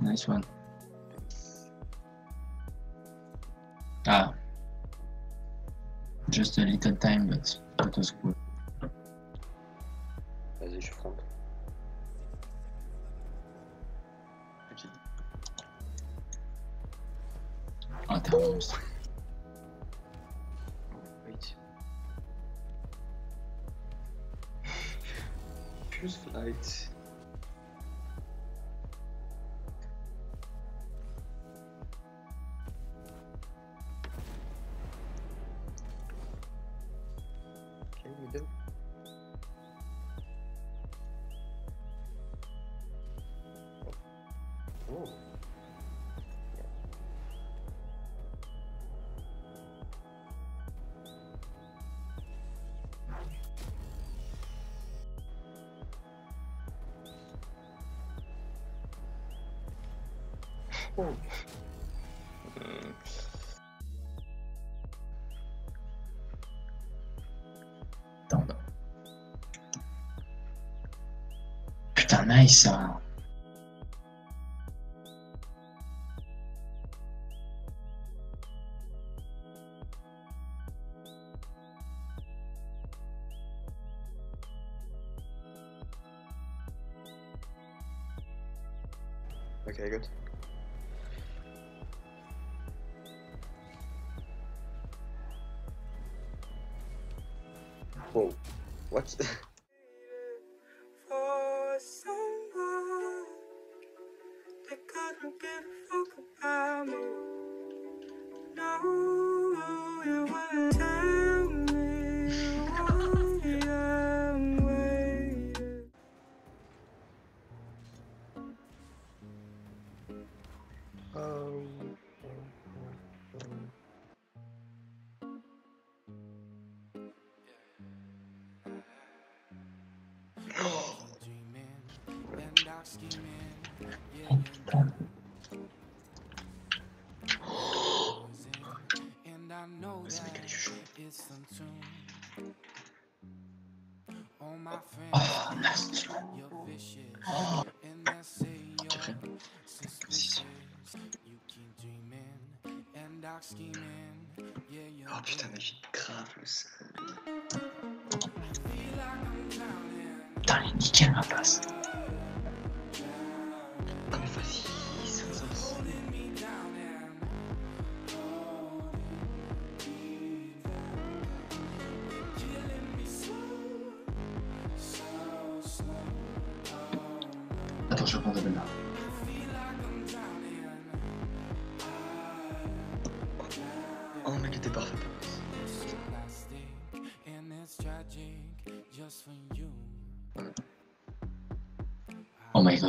Nice one. Ah, just a little time, but that was good. Vas-y, je front. Ah, t'as un monstre. Wait. Choose flight. Oh. Putain, nice ça. Okay, good. Whoa, what? For someone that couldn't give a fuck about me. No, you wouldn't tell me why I'm waiting. Oh, nasty. Oh. Oh putain, mais j'ai grave le sale. Putain, il est nickel ma place. Ah mais vas-y, ça va. Attends, je reprends de là. Oh mais il était parfait. Oh my god. Oh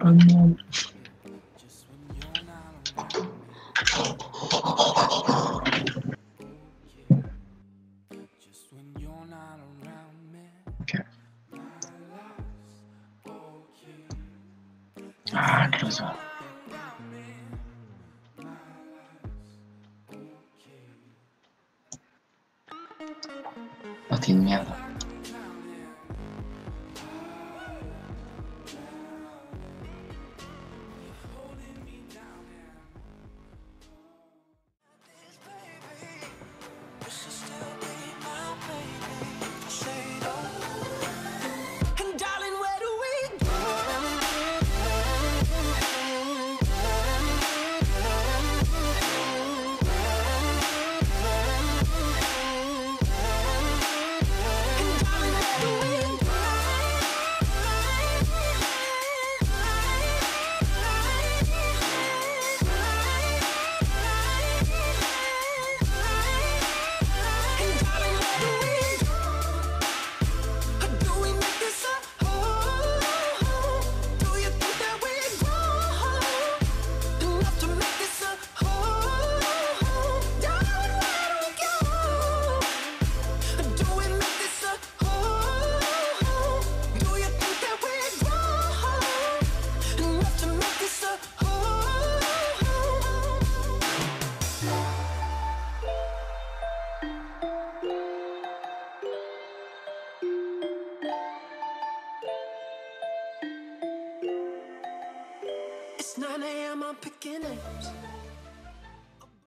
Oh non. Ok. Ah, close one. Oh, t'es une merde. It's 9 a.m. I'm picking names.